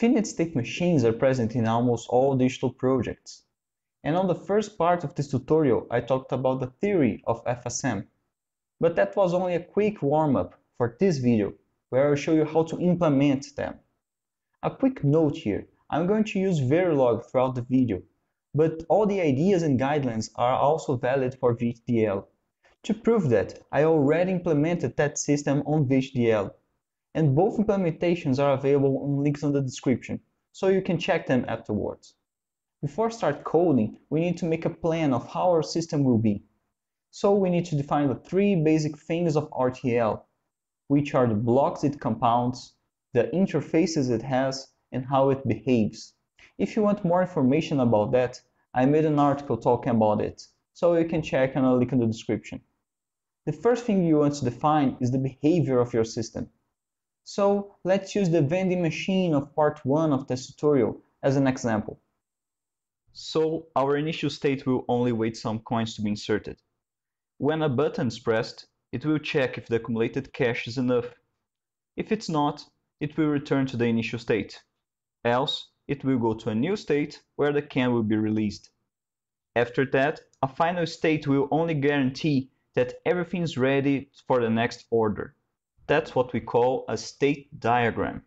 Finite state machines are present in almost all digital projects. And on the first part of this tutorial, I talked about the theory of FSM. But that was only a quick warm-up for this video, where I'll show you how to implement them. A quick note here, I'm going to use Verilog throughout the video, but all the ideas and guidelines are also valid for VHDL. To prove that, I already implemented that system on VHDL, and both implementations are available on links in the description, so you can check them afterwards. Before start coding, we need to make a plan of how our system will be. So we need to define the three basic things of RTL, which are the blocks it compounds, the interfaces it has, and how it behaves. If you want more information about that, I made an article talking about it, so you can check on a link in the description. The first thing you want to define is the behavior of your system. So let's use the vending machine of part 1 of this tutorial as an example. So our initial state will only wait some coins to be inserted. When a button is pressed, it will check if the accumulated cash is enough. If it's not, it will return to the initial state. Else, it will go to a new state where the can will be released. After that, a final state will only guarantee that everything is ready for the next order. That's what we call a state diagram.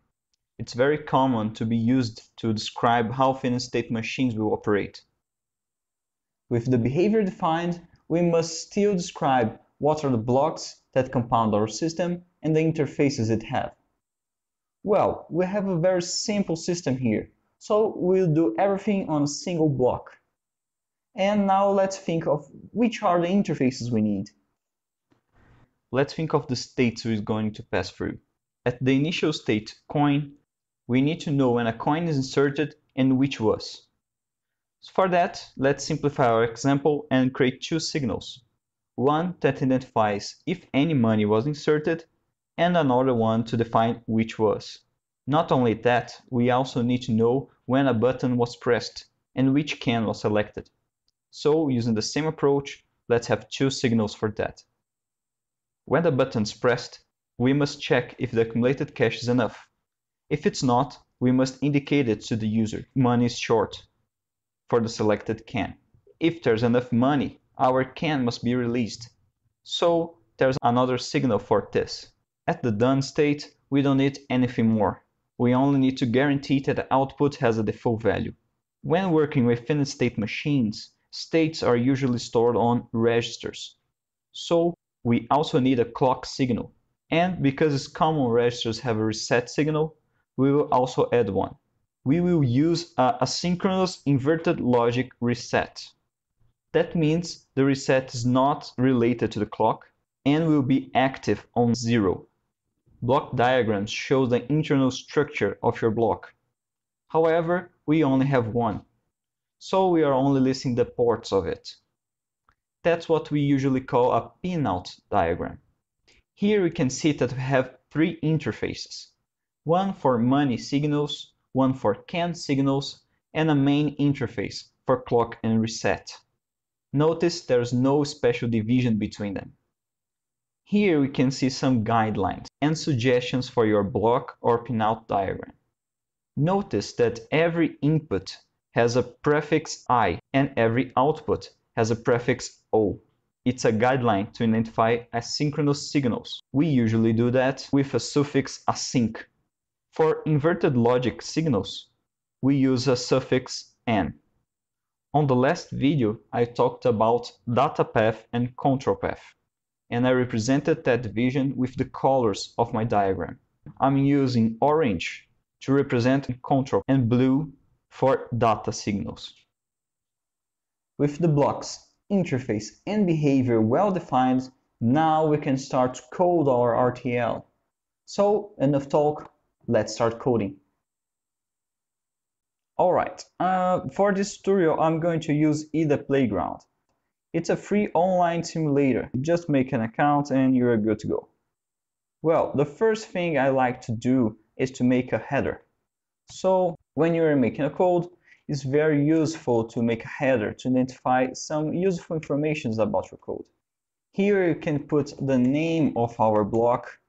It's very common to be used to describe how finite state machines will operate. With the behavior defined, we must still describe what are the blocks that compound our system and the interfaces it has. Well, we have a very simple system here, so we'll do everything on a single block. And now let's think of which are the interfaces we need. Let's think of the states we're going to pass through. At the initial state, coin, we need to know when a coin is inserted and which was. For that, let's simplify our example and create two signals. One that identifies if any money was inserted, and another one to define which was. Not only that, we also need to know when a button was pressed and which can was selected. So, using the same approach, let's have two signals for that. When the button is pressed, we must check if the accumulated cash is enough. If it's not, we must indicate it to the user, money is short, for the selected can. If there's enough money, our can must be released. So there's another signal for this. At the done state, we don't need anything more. We only need to guarantee that the output has a default value. When working with finite state machines, states are usually stored on registers. So we also need a clock signal. And because it's common registers have a reset signal, we will also add one. We will use a asynchronous inverted logic reset. That means the reset is not related to the clock and will be active on 0. Block diagrams show the internal structure of your block. However, we only have one, so we are only listing the ports of it. That's what we usually call a pinout diagram. Here we can see that we have three interfaces, one for money signals, one for can signals, and a main interface for clock and reset. Notice there's no special division between them. Here we can see some guidelines and suggestions for your block or pinout diagram. Notice that every input has a prefix I and every output has a prefix O. It's a guideline to identify asynchronous signals. We usually do that with a suffix async. For inverted logic signals, we use a suffix n. On the last video, I talked about data path and control path, and I represented that division with the colors of my diagram. I'm using orange to represent control and blue for data signals. With the blocks, interface, and behavior well defined, now we can start to code our RTL. So, enough talk, let's start coding. Alright, for this tutorial I'm going to use EDA Playground. It's a free online simulator. Just make an account and you're good to go. Well, the first thing I like to do is to make a header. So, when you're making a code, it's very useful to make a header to identify some useful information about your code. Here you can put the name of our block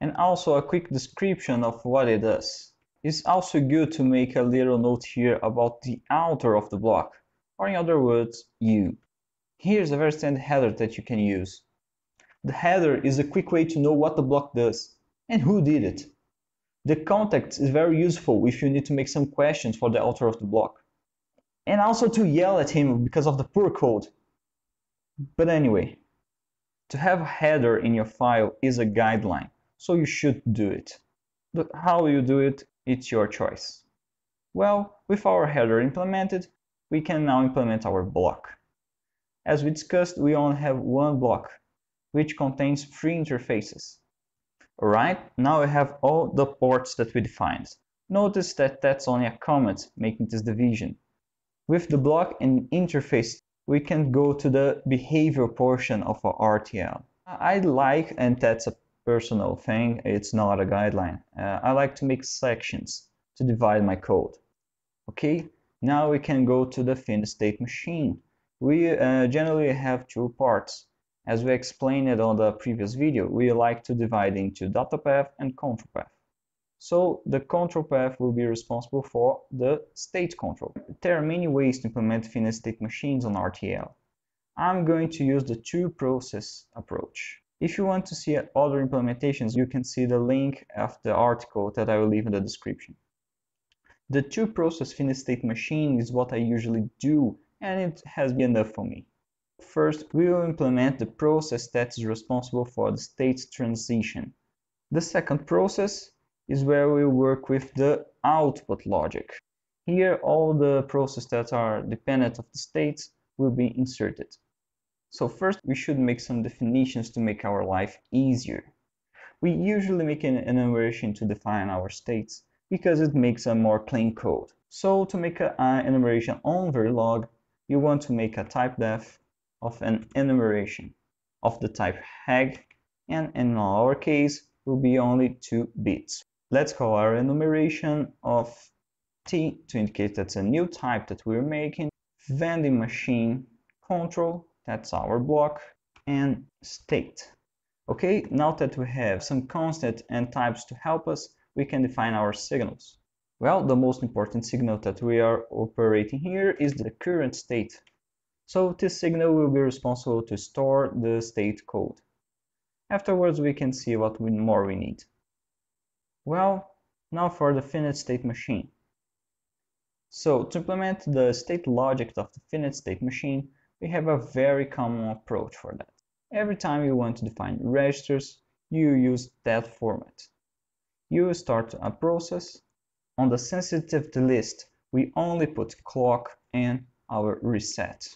and also a quick description of what it does. It's also good to make a little note here about the author of the block, or in other words, you. Here's a very standard header that you can use. The header is a quick way to know what the block does and who did it. The context is very useful if you need to make some questions for the author of the block, and also to yell at him because of the poor code. But anyway, to have a header in your file is a guideline, so you should do it. But how you do it, it's your choice. Well, with our header implemented, we can now implement our block. As we discussed, we only have one block, which contains three interfaces. Alright, now we have all the ports that we defined. Notice that that's only a comment making this division. With the block and interface, we can go to the behavior portion of our RTL. I like, and that's a personal thing, it's not a guideline, I like to make sections to divide my code. Okay, now we can go to the finite state machine. We generally have two parts. As we explained it on the previous video, we like to divide into data path and control path. So the control path will be responsible for the state control. There are many ways to implement finite state machines on RTL. I'm going to use the two-process approach. If you want to see other implementations, you can see the link of the article that I will leave in the description. The two-process finite state machine is what I usually do, and it has been enough for me. First, we will implement the process that is responsible for the state transition. The second process is where we work with the output logic. Here, all the processes that are dependent on the states will be inserted. So first, we should make some definitions to make our life easier. We usually make an enumeration to define our states, because it makes a more plain code. So to make an enumeration on Verilog, you want to make a type def of an enumeration of the type HAG, and in our case will be only 2 bits. Let's call our enumeration of T to indicate that's a new type that we're making, vending machine control, that's our block, and state. Okay, now that we have some constant and types to help us, we can define our signals. Well, the most important signal that we are operating here is the current state. So this signal will be responsible to store the state code. Afterwards, we can see what more we need. Well, now for the finite state machine. So to implement the state logic of the finite state machine, we have a very common approach for that. Every time you want to define registers, you use that format. You start a process. On the sensitivity list, we only put clock and our reset.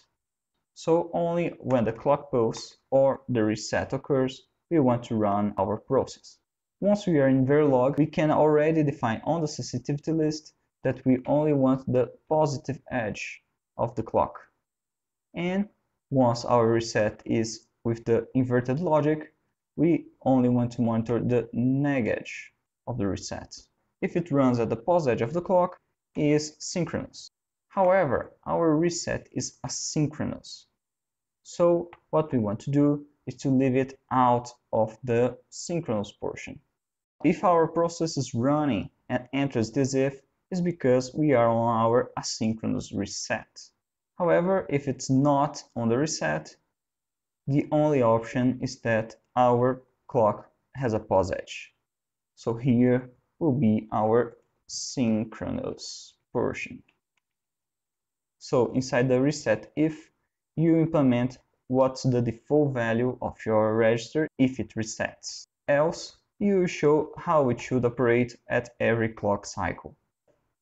So only when the clock pulses or the reset occurs, we want to run our process. Once we are in Verilog, we can already define on the sensitivity list that we only want the positive edge of the clock. And once our reset is with the inverted logic, we only want to monitor the neg edge of the reset. If it runs at the pause edge of the clock, it is synchronous. However, our reset is asynchronous, so what we want to do is to leave it out of the synchronous portion. If our process is running and enters this if, it's because we are on our asynchronous reset. However, if it's not on the reset, the only option is that our clock has a pause edge. So here will be our synchronous portion. So inside the reset if, you implement what's the default value of your register if it resets. Else, you show how it should operate at every clock cycle.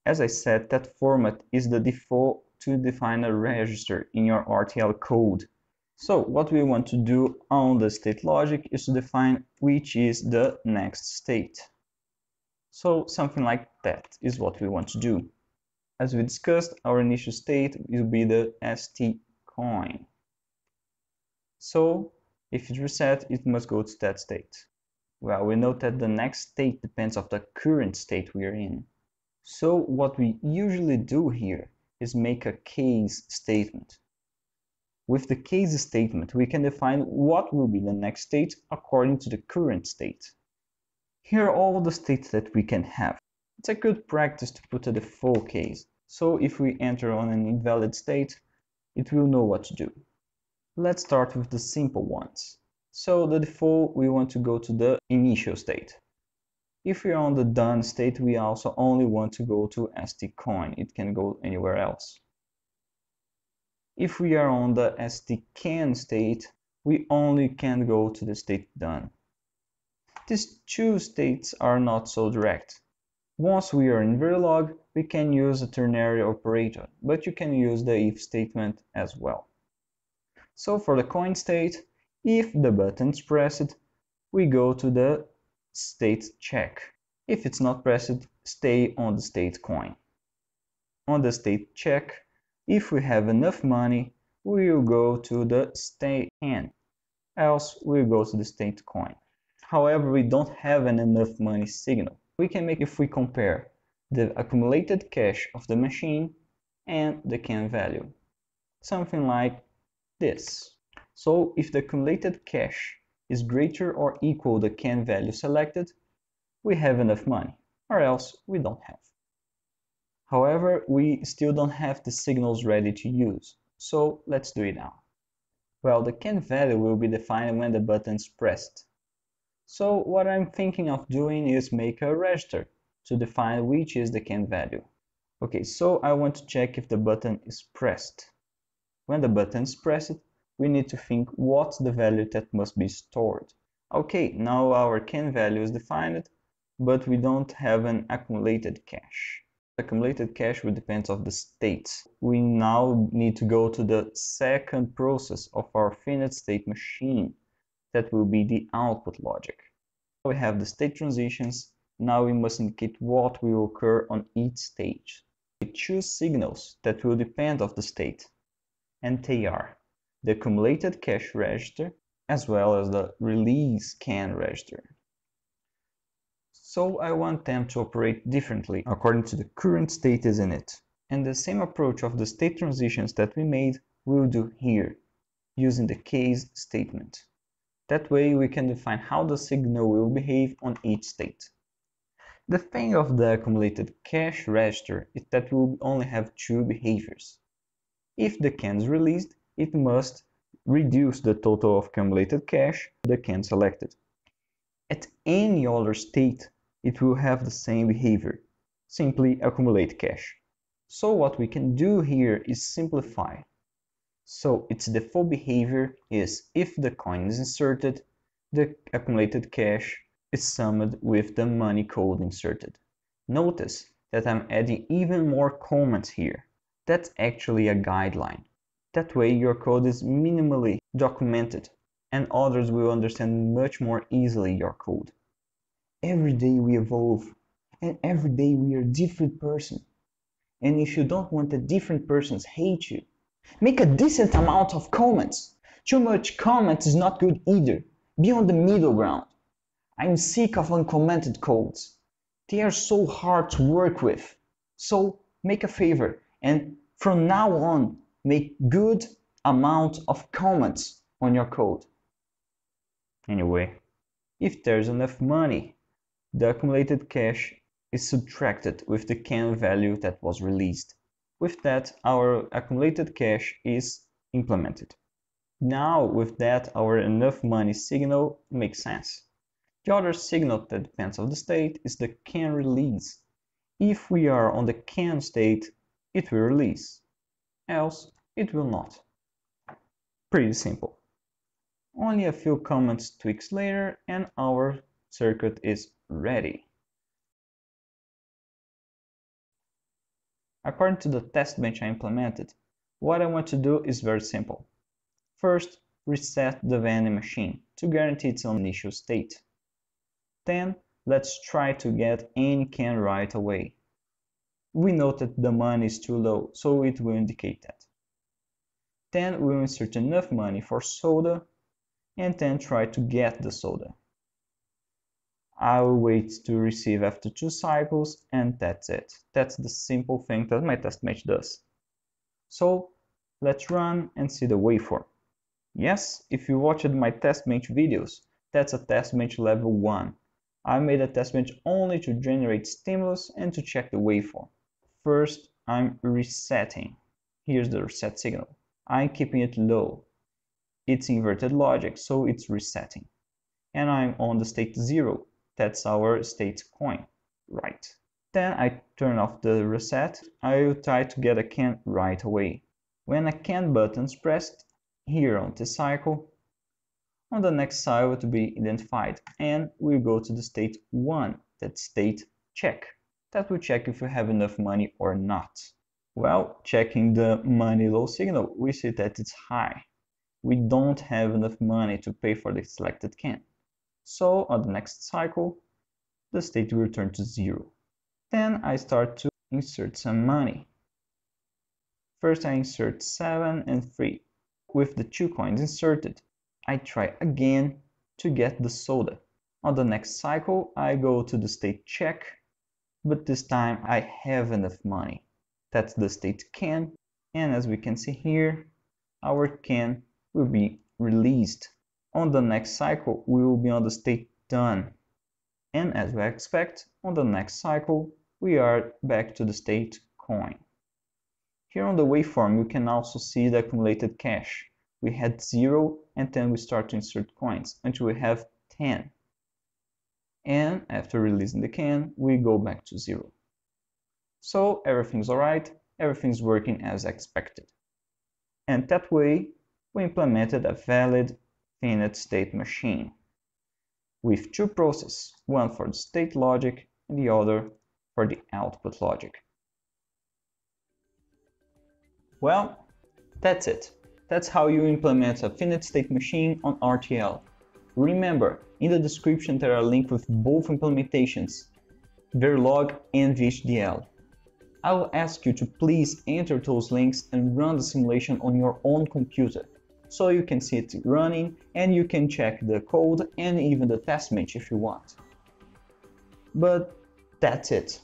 As I said, that format is the default to define a register in your RTL code. So what we want to do on the state logic is to define which is the next state. So something like that is what we want to do. As we discussed, our initial state will be the stCoin. So, if it resets, it must go to that state. Well, we know that the next state depends on the current state we are in. So, what we usually do here is make a case statement. With the case statement, we can define what will be the next state according to the current state. Here are all the states that we can have. It's a good practice to put a default case, so if we enter on an invalid state, it will know what to do. Let's start with the simple ones. So the default, we want to go to the initial state. If we are on the done state, we also only want to go to stCoin. It can go anywhere else. If we are on the stCan state, we only can go to the state done. These two states are not so direct. Once we are in Verilog, we can use a ternary operator, but you can use the if statement as well. So for the coin state, if the button is pressed, we go to the state check. If it's not pressed, stay on the state coin. On the state check, if we have enough money, we will go to the stCan, else we will go to the state coin. However, we don't have an enough money signal. We can make if we compare the accumulated cash of the machine and the can value. Something like this. So if the accumulated cash is greater or equal to the can value selected, we have enough money, or else we don't have. However, we still don't have the signals ready to use, so let's do it now. Well, the can value will be defined when the button is pressed. So what I'm thinking of doing is make a register to define which is the can value. Okay, so I want to check if the button is pressed. When the button is pressed, we need to think what's the value that must be stored. Okay, now our can value is defined, but we don't have an accumulated cache. Accumulated cache will depend on the states. We now need to go to the second process of our finite state machine. That will be the output logic. We have the state transitions. Now we must indicate what will occur on each stage. We choose signals that will depend on the state, and they are the accumulated cache register as well as the release can register. So I want them to operate differently according to the current state is in it. And the same approach of the state transitions that we made we'll do here, using the case statement. That way we can define how the signal will behave on each state. The thing of the accumulated cache register is that we will only have two behaviors. If the can is released, it must reduce the total of accumulated cache to the can selected. At any other state, it will have the same behavior, simply accumulate cache. So what we can do here is simplify. So its default behavior is if the coin is inserted, the accumulated cache is summed with the money code inserted. Notice that I'm adding even more comments here. That's actually a guideline. That way your code is minimally documented, and others will understand much more easily your code. Every day we evolve, and every day we are a different person. And if you don't want that different persons hate you, make a decent amount of comments. Too much comments is not good either. Be on the middle ground. I'm sick of uncommented codes. They are so hard to work with. So make a favor, and from now on, make good amount of comments on your code. Anyway, if there's enough money, the accumulated cache is subtracted with the can value that was released. With that, our accumulated cache is implemented. Now, with that, our enough money signal makes sense. The other signal that depends on the state is the can release. If we are on the can state, it will release. Else, it will not. Pretty simple. Only a few comments tweaks later and our circuit is ready. According to the test bench I implemented, what I want to do is very simple. First, reset the vending machine to guarantee its initial state. Then, let's try to get any can right away. We know that the money is too low, so it will indicate that. Then, we'll insert enough money for soda, and then try to get the soda. I will wait to receive after 2 cycles, and that's it. That's the simple thing that my test match does. So Let's run and see the waveform. Yes, if you watched my test bench videos, that's a test bench level 1. I made a test bench only to generate stimulus and to check the waveform. First, I'm resetting. Here's the reset signal. I'm keeping it low. It's inverted logic, so it's resetting. And I'm on the state 0. That's our stCoin, right? Then I turn off the reset. I will try to get a can right away. When a can button is pressed, here on this cycle, on the next cycle to be identified, and we go to the state 1, that state check. That will check if you have enough money or not. Well, checking the money low signal, we see that it's high. We don't have enough money to pay for the selected can. So on the next cycle, the state will return to 0. Then I start to insert some money. First I insert 7 and 3. With the 2 coins inserted, I try again to get the soda. On the next cycle, I go to the state check, but this time I have enough money. That's the state can, and as we can see here, our can will be released. On the next cycle, we will be on the state done. And as we expect, on the next cycle, we are back to the state coin. Here on the waveform, you can also see the accumulated cash. We had 0, and then we start to insert coins until we have 10. And after releasing the can, we go back to 0. So everything's alright, everything's working as expected. And that way, we implemented a valid finite state machine with two processes, one for the state logic and the other for the output logic. Well, that's it. That's how you implement a finite state machine on RTL. Remember, in the description there are links with both implementations, Verilog and VHDL. I will ask you to please enter those links and run the simulation on your own computer, so you can see it running and you can check the code and even the test bench if you want. But that's it.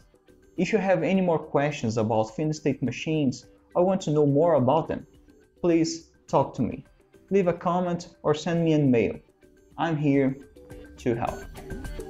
If you have any more questions about finite state machines, I want to know more about them. Please talk to me. Leave a comment or send me an email. I'm here to help.